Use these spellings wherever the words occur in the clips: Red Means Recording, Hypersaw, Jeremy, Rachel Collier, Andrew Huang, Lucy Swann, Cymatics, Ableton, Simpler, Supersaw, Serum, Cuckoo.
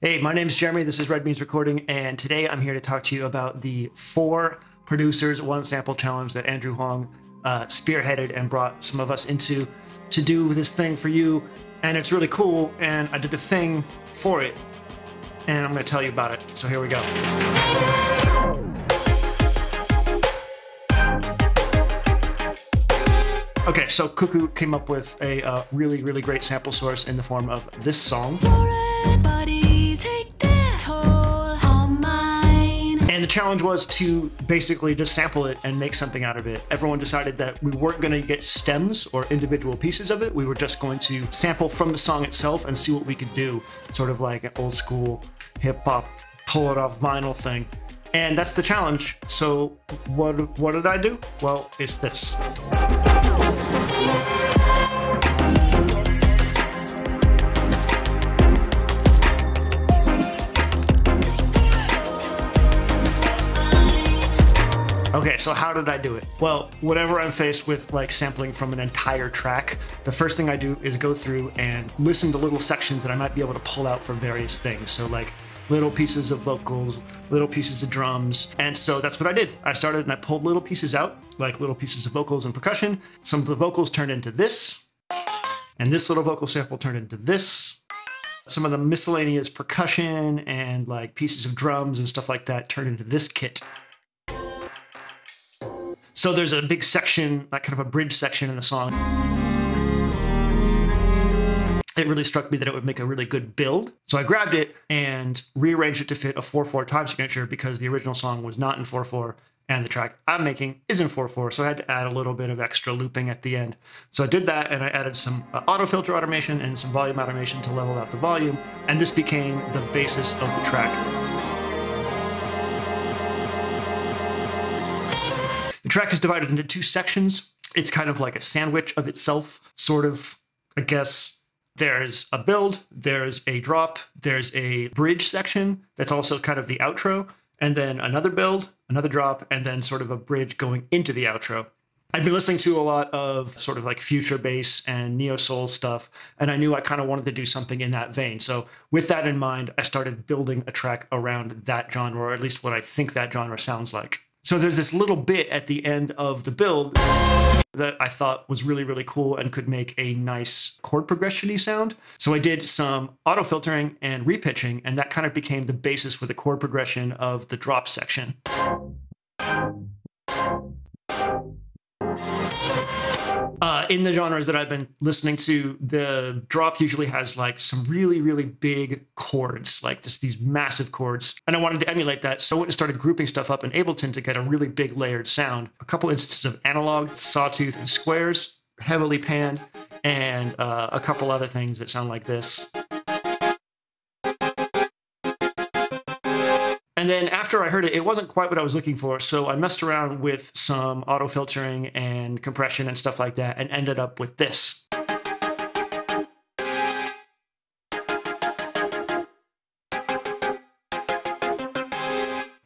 Hey, my name's Jeremy, this is Red Means Recording, and today I'm here to talk to you about the 4 producers, 1 sample challenge that Andrew Huang spearheaded and brought some of us into to do this thing for you. And it's really cool, and I did a thing for it, and I'm gonna tell you about it. So here we go. Okay, so Cuckoo came up with a really, really great sample source in the form of this song. And the challenge was to basically just sample it and make something out of it. Everyone decided that we weren't going to get stems or individual pieces of it. We were just going to sample from the song itself and see what we could do. Sort of like an old school hip hop, pull it off vinyl thing. And that's the challenge. So what did I do? Well, it's this. Okay, so how did I do it? Well, whenever I'm faced with like sampling from an entire track, the first thing I do is go through and listen to little sections that I might be able to pull out for various things. So like little pieces of vocals, little pieces of drums. And so that's what I did. I started and I pulled little pieces out, like little pieces of vocals and percussion. Some of the vocals turned into this, and this little vocal sample turned into this. Some of the miscellaneous percussion and like pieces of drums and stuff like that turned into this kit. So there's a big section, like kind of a bridge section in the song. It really struck me that it would make a really good build. So I grabbed it and rearranged it to fit a 4/4 time signature because the original song was not in 4/4 and the track I'm making is in 4/4. So I had to add a little bit of extra looping at the end. So I did that and I added some auto filter automation and some volume automation to level out the volume. And this became the basis of the track. The track is divided into 2 sections. It's kind of like a sandwich of itself, sort of, I guess. There's a build, there's a drop, there's a bridge section that's also kind of the outro, and then another build, another drop, and then sort of a bridge going into the outro. I'd been listening to a lot of sort of like future bass and neo-soul stuff, and I knew I kind of wanted to do something in that vein. So with that in mind, I started building a track around that genre, or at least what I think that genre sounds like. So there's this little bit at the end of the build that I thought was really, really cool and could make a nice chord progression-y sound. So I did some auto filtering and repitching, and that kind of became the basis for the chord progression of the drop section. In the genres that I've been listening to, the drop usually has like some really, really big chords, like just these massive chords. And I wanted to emulate that, so I went and started grouping stuff up in Ableton to get a really big layered sound. A couple instances of analog, sawtooth, and squares, heavily panned, and a couple other things that sound like this. And then after I heard it, it wasn't quite what I was looking for, so I messed around with some auto filtering and compression and stuff like that and ended up with this.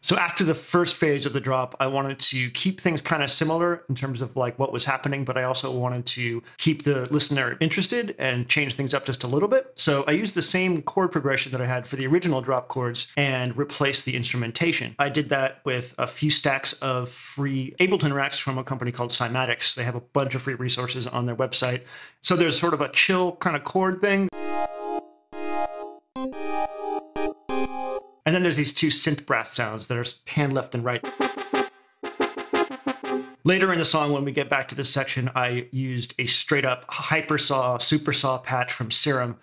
So after the first phase of the drop, I wanted to keep things kind of similar in terms of like what was happening, but I also wanted to keep the listener interested and change things up just a little bit. So I used the same chord progression that I had for the original drop chords and replaced the instrumentation. I did that with a few stacks of free Ableton racks from a company called Cymatics. They have a bunch of free resources on their website. So there's sort of a chill kind of chord thing. And then there's these 2 synth brass sounds that are panned left and right. Later in the song, when we get back to this section, I used a straight up Hypersaw, Supersaw patch from Serum.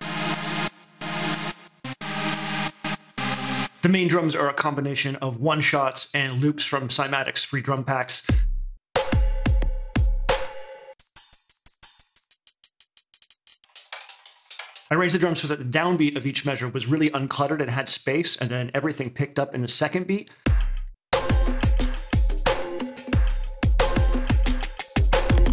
The main drums are a combination of 1-shots and loops from Cymatics free drum packs. I arranged the drums so that the downbeat of each measure was really uncluttered and had space, and then everything picked up in the second beat.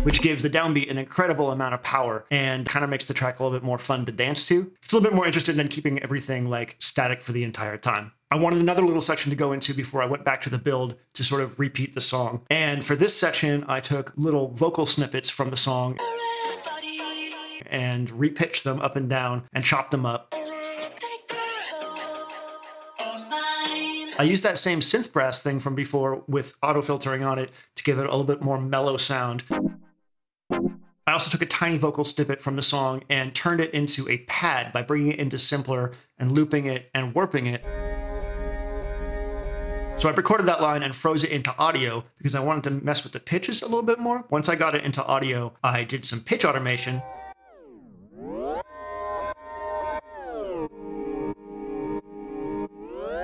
Which gives the downbeat an incredible amount of power and kind of makes the track a little bit more fun to dance to. It's a little bit more interesting than keeping everything like static for the entire time. I wanted another little section to go into before I went back to the build to sort of repeat the song. And for this section, I took little vocal snippets from the song and repitch them up and down and chop them up. I used that same synth brass thing from before with auto filtering on it to give it a little bit more mellow sound. I also took a tiny vocal snippet from the song and turned it into a pad by bringing it into Simpler and looping it and warping it. So I recorded that line and froze it into audio because I wanted to mess with the pitches a little bit more. Once I got it into audio, I did some pitch automation.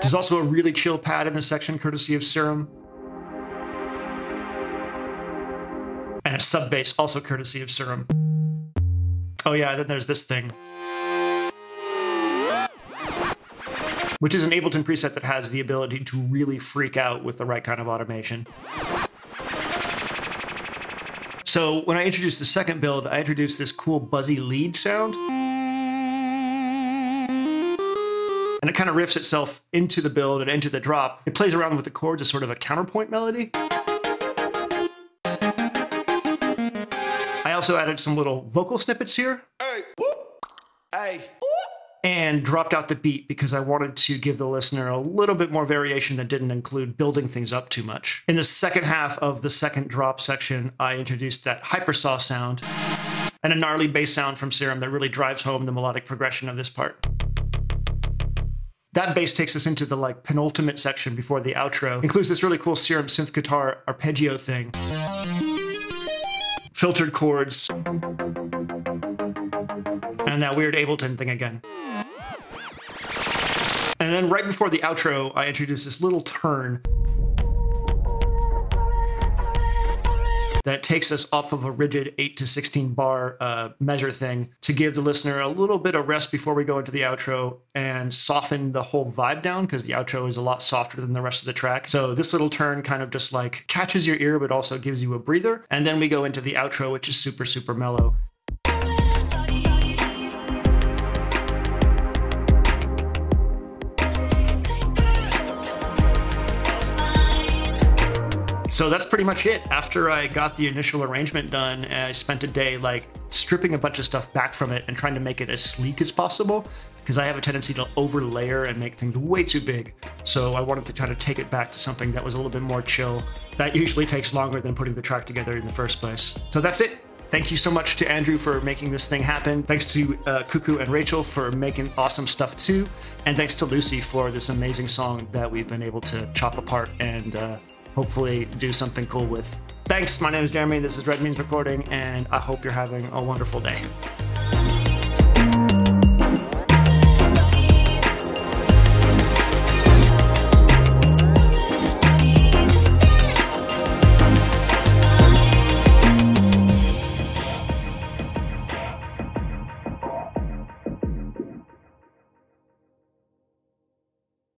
There's also a really chill pad in this section, courtesy of Serum. And a sub bass, also courtesy of Serum. Oh yeah, and then there's this thing, which is an Ableton preset that has the ability to really freak out with the right kind of automation. So when I introduced the second build, I introduced this cool buzzy lead sound. And it kind of riffs itself into the build and into the drop. It plays around with the chords as sort of a counterpoint melody. I also added some little vocal snippets here. Hey. Hey. And dropped out the beat because I wanted to give the listener a little bit more variation that didn't include building things up too much. In the second half of the second drop section, I introduced that Hypersaw sound and a gnarly bass sound from Serum that really drives home the melodic progression of this part. That bass takes us into the like penultimate section before the outro. Includes this really cool Serum synth guitar arpeggio thing. Filtered chords. And that weird Ableton thing again. And then right before the outro, I introduce this little turn that takes us off of a rigid 8 to 16 bar measure thing to give the listener a little bit of rest before we go into the outro and soften the whole vibe down, because the outro is a lot softer than the rest of the track. So this little turn kind of just like catches your ear, but also gives you a breather. And then we go into the outro, which is super, super mellow. So that's pretty much it. After I got the initial arrangement done, I spent a day like stripping a bunch of stuff back from it and trying to make it as sleek as possible, because I have a tendency to overlayer and make things way too big. So I wanted to try to take it back to something that was a little bit more chill. That usually takes longer than putting the track together in the first place. So that's it. Thank you so much to Andrew for making this thing happen. Thanks to Cuckoo and Rachel for making awesome stuff too. And thanks to Lucy for this amazing song that we've been able to chop apart and hopefully do something cool with. Thanks, my name is Jeremy, this is Red Means Recording, and I hope you're having a wonderful day.